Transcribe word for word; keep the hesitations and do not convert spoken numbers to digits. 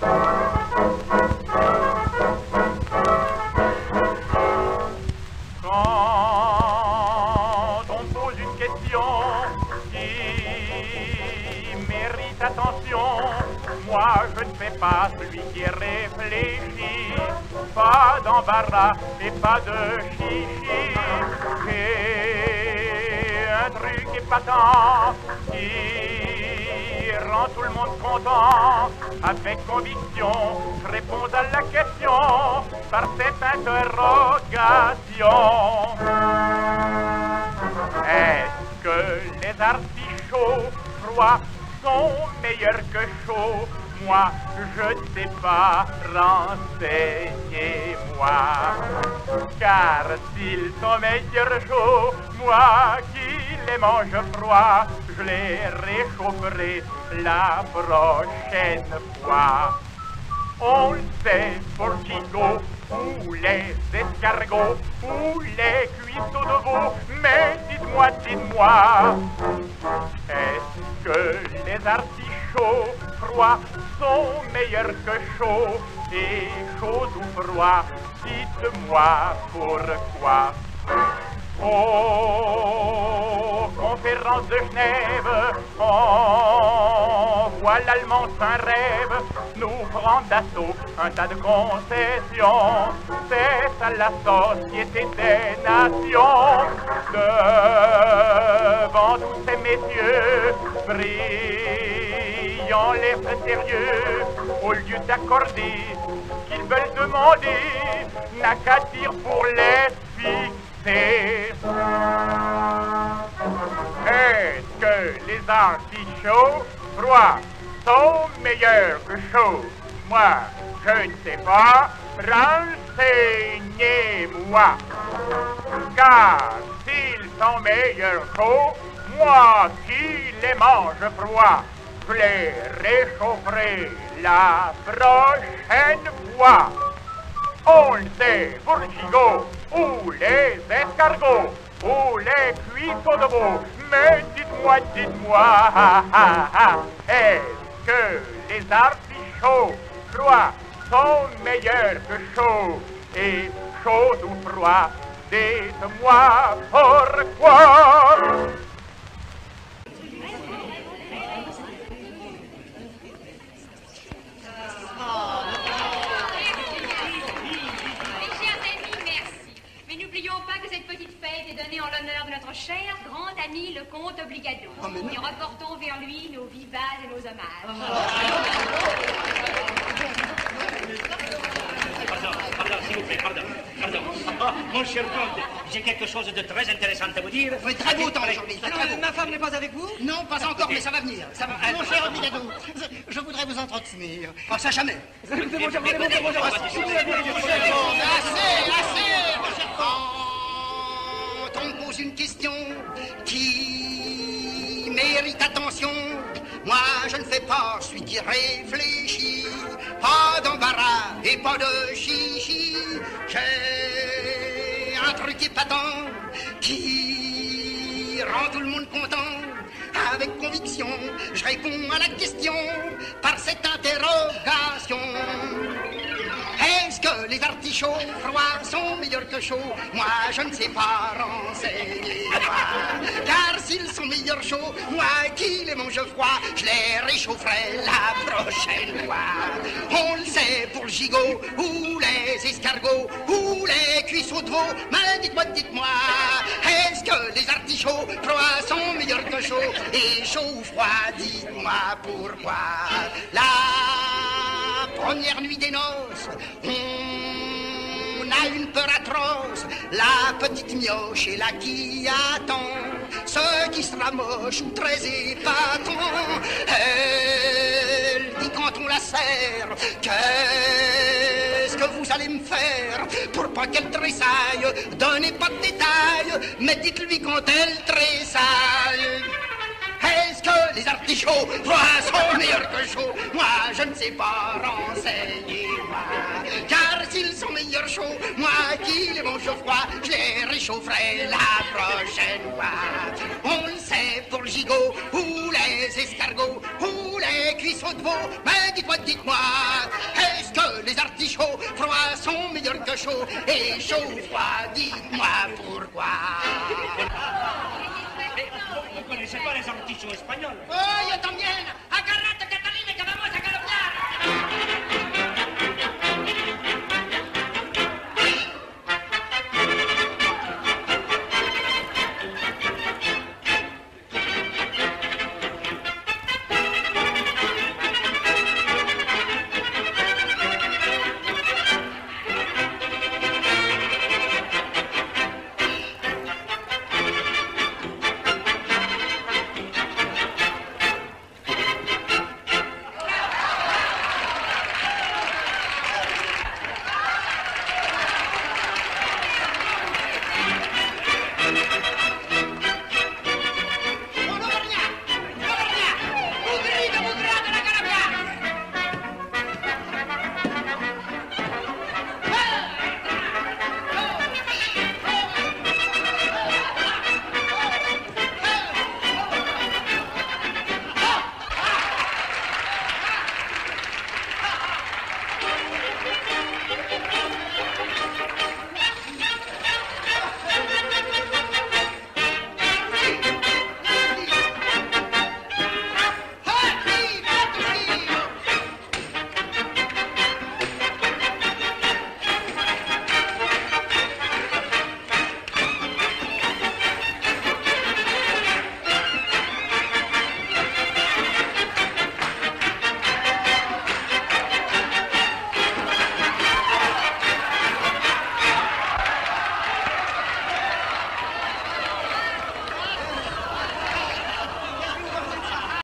Quand on pose une question qui mérite attention, moi je ne fais pas celui qui réfléchit. Pas d'embarras et pas de chichi. J'ai un truc épatant qui rend tout le monde content. Avec conviction, je réponds à la question par cette interrogation. Est-ce que les artichauts froids sont meilleurs que chauds? Moi, je ne sais pas, renseignez-moi. Car s'ils sont meilleurs chauds, moi qui les mange froid, je les réchaufferai la prochaine fois. On le sait pour Chico, ou les escargots, ou les cuissots de veau, mais dites-moi, dites-moi, est-ce que les artichauts froids sont meilleurs que chauds, et chauds ou froids, dites-moi pourquoi. Oh, conférence de Genève, oh, voilà l'Allemand un rêve, nous prend d'assaut un tas de concessions, c'est à la société des nations, devant tous ces messieurs, brillant les faits sérieux, au lieu d'accorder ce qu'ils veulent demander, n'a qu'à dire pour les filles. Est-ce que les artichauts froids sont meilleurs que chauds? Moi, je ne sais pas, renseignez-moi. Car s'ils sont meilleurs chauds, moi qui les mange froids, je les réchaufferai la prochaine fois. On le sait pour Chico, ou les escargots, ou les cuissots de veau, mais dites-moi, dites-moi, ah, ah, ah, est-ce que les artichauts froids sont meilleurs que chauds, et chauds ou froids, dites-moi pourquoi. Cher grand ami le comte Obligado. Oh, nous non. reportons vers lui nos vivas et nos hommages. Oh, pardon, pardon, s'il vous plaît, pardon, pardon. Ah, mon cher comte, j'ai quelque chose de très intéressant à vous dire. Oui, très beau temps aujourd'hui. Ma femme n'est pas avec vous? Non, pas encore, mais ça va venir. Ça va... Mon cher Obligado, je, je voudrais vous entretenir. Pas ça jamais. C'est bon, c'est bon, c'est bon, c'est bon. Assez, assez, mon cher comte. On pose une question qui mérite attention. Moi, je ne fais pas celui qui réfléchit. Pas d'embarras et pas de chichi. J'ai un truc épatant qui rend tout le monde content. Avec conviction, je réponds à la question par cette interrogation. Est-ce que les artichauts froids sont meilleurs que chauds? Moi, je ne sais pas, renseignez-moi. Car s'ils sont meilleurs chauds, moi qui les mange froid, je les réchaufferai la prochaine fois. On le sait pour le gigot, ou les escargots, ou les cuissots de veau. Mais dites-moi, dites-moi, est-ce que les artichauts froids sont meilleurs que chauds? Et chauds ou froids, dites-moi pourquoi. La première nuit des noces, on a une peur atroce, la petite mioche est là qui attend, ce qui sera moche ou très épatant, elle dit quand on la serre, qu'est-ce que vous allez me faire, pour pas qu'elle tressaille, donnez pas de détails, mais dites-lui quand elle tressaille. Est-ce que les artichauts froids sont meilleurs que chauds? Moi, je ne sais pas, renseignez-moi. Car s'ils sont meilleurs chauds, moi qui les mange froid, je les réchaufferai la prochaine fois. On le sait pour le gigot, ou les escargots, ou les cuissons de veau. Mais dites-moi, dites-moi, regarde chaud et chaud froid, dites-moi pourquoi. ¿Vos conocés pas les artichauts españoles? ¡Oh, yo también!